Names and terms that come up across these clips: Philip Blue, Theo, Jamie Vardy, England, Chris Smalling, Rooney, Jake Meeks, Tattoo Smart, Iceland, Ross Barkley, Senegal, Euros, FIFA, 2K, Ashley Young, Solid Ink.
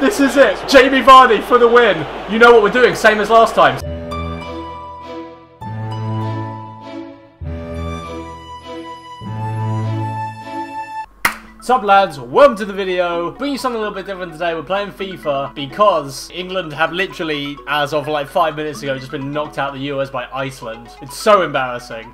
This is it. Jamie Vardy for the win. You know what we're doing, same as last time. Sup lads, welcome to the video. Bring you something a little bit different today. We're playing FIFA because England have literally, as of like 5 minutes ago, just been knocked out of the Euros by Iceland. It's so embarrassing.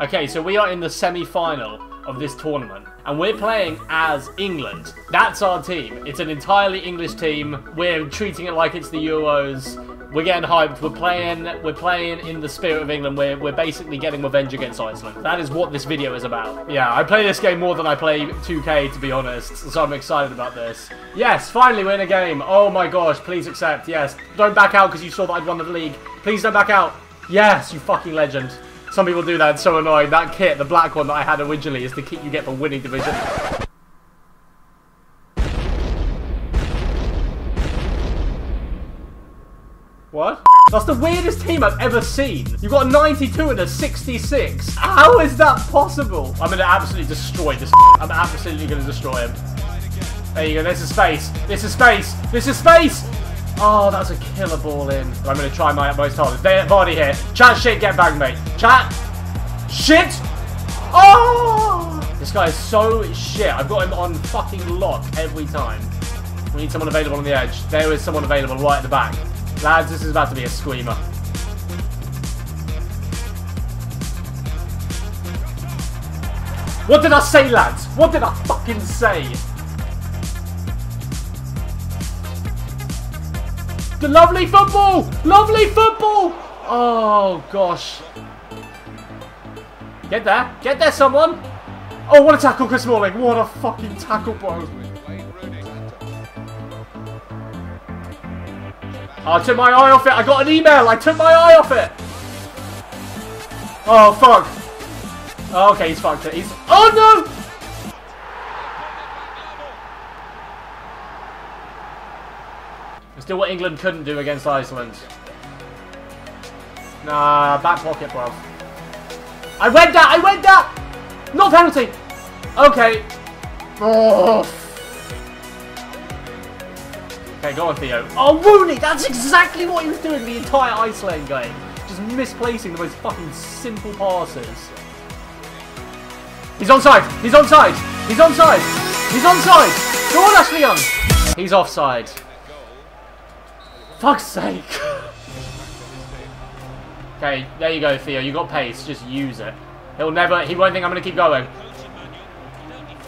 Okay, so we are in the semi-final of this tournament, and we're playing as England. That's our team. It's an entirely English team. We're treating it like it's the Euros. We're getting hyped. We're playing in the spirit of England. We're basically getting revenge against Iceland. That is what this video is about. Yeah, I play this game more than I play 2K, to be honest, so I'm excited about this. Yes, finally we're in a game. Oh my gosh, please accept. Yes, don't back out because you saw that I'd won the league. Please don't back out. Yes, you fucking legend. Some people do that. It's so annoying. That kit, the black one that I had originally, is the kit you get for winning division. What? That's the weirdest team I've ever seen. You've got a 92 and a 66. How is that possible? I'm going to absolutely destroy this. I'm absolutely going to destroy him. There you go. This is space. This is space. This is space. Oh, that's a killer ball in. I'm going to try my utmost hardest. Vardy here. Chat shit, get back, mate. Chat shit. Oh! This guy is so shit. I've got him on fucking lock every time. We need someone available on the edge. There is someone available right at the back. Lads, this is about to be a screamer. What did I say, lads? What did I fucking say? The lovely football! Lovely football! Oh, gosh. Get there. Get there, someone. Oh, what a tackle, Chris Smalling. What a fucking tackle, bro. I took my eye off it. I got an email. I took my eye off it. Oh, fuck. Oh, okay, he's fucked it. He's... Oh, no! It's still what England couldn't do against Iceland. Nah, back pocket, bro. I read that. I read that. Not penalty. Okay. Oh, okay, go on, Theo. Oh, Rooney! That's exactly what he was doing the entire Iceland game. Just misplacing the most fucking simple passes. He's onside! He's onside! He's onside! He's onside! Go on, Ashley Young! He's offside. Fuck's sake! Okay, there you go, Theo. You got pace. Just use it. He'll never... He won't think I'm going to keep going.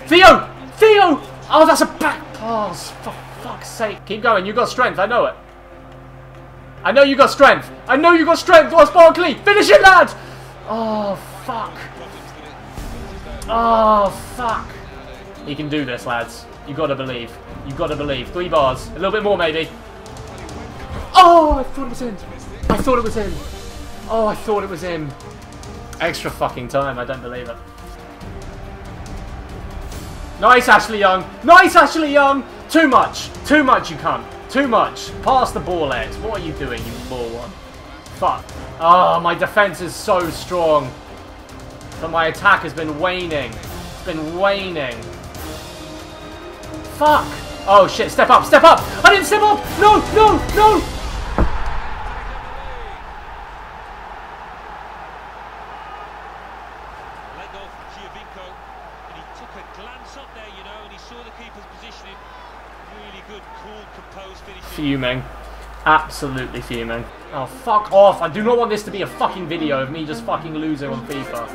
Theo! Theo! Oh, that's a back pass. Fuck. Fuck's sake. Keep going. You got strength. I know it. I know you got strength. I know you got strength. Ross Barkley. Finish it, lad. Oh, fuck. Oh, fuck. He can do this, lads. You got to believe. You got to believe. 3 bars. A little bit more, maybe. Oh, I thought it was in. I thought it was in. Oh, I thought it was in. Extra fucking time. I don't believe it. Nice, Ashley Young. Nice, Ashley Young. Too much. Too much, you cunt. Too much. Pass the ball, Ed. What are you doing, you moron? Fuck. Oh, my defense is so strong. But my attack has been waning. It's been waning. Fuck. Oh, shit. Step up. Step up. I didn't step up. No, no, no. Fuming. Absolutely fuming. Oh, fuck off. I do not want this to be a fucking video of me just fucking losing on FIFA.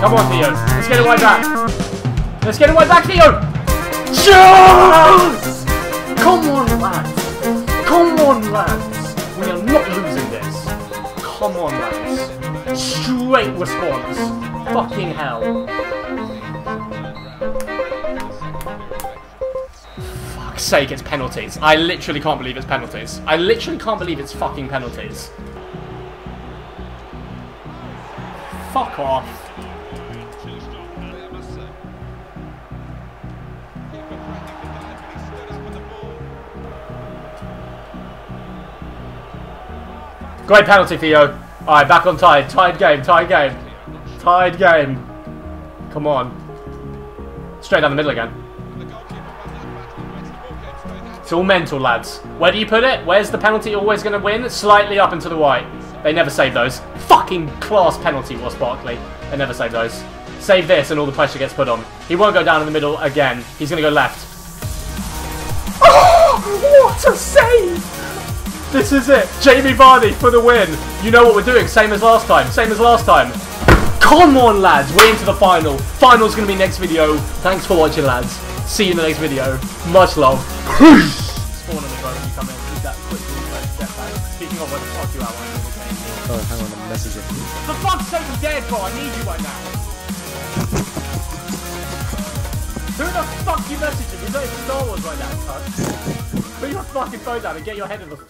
Come on, Theo. Let's get it right back. Let's get it right back, Theo. Yes! Come on, lads. Come on, lads. We are not losing this. Come on, lads. Straight response. Fucking hell. Fuck's sake, it's penalties. I literally can't believe it's penalties. I literally can't believe it's fucking penalties. Fuck off. Great penalty, Theo. Alright, back on tide. Tide game, tide game. Tide game. Come on. Straight down the middle again. It's all mental, lads. Where do you put it? Where's the penalty always going to win? Slightly up and to the right. They never save those. Fucking class penalty, Ross Barkley. They never save those. Save this and all the pressure gets put on. He won't go down in the middle again. He's going to go left. Oh, what a save! This is it. Jamie Vardy for the win. You know what we're doing. Same as last time. Same as last time. Come on, lads. We're into the final. Final's going to be next video. Thanks for watching, lads. See you in the next video. Much love. Peace. Spawn on the road when you come in. Keep that quick step back. Speaking of what the fuck you out on. Oh, hang on. I'm messaging. For fuck's sake, you dead, bro. I need you right now. Who the fuck you messaging? He's not even Star Wars right now, cunt. Put your fucking phone down and get your head in the fuck.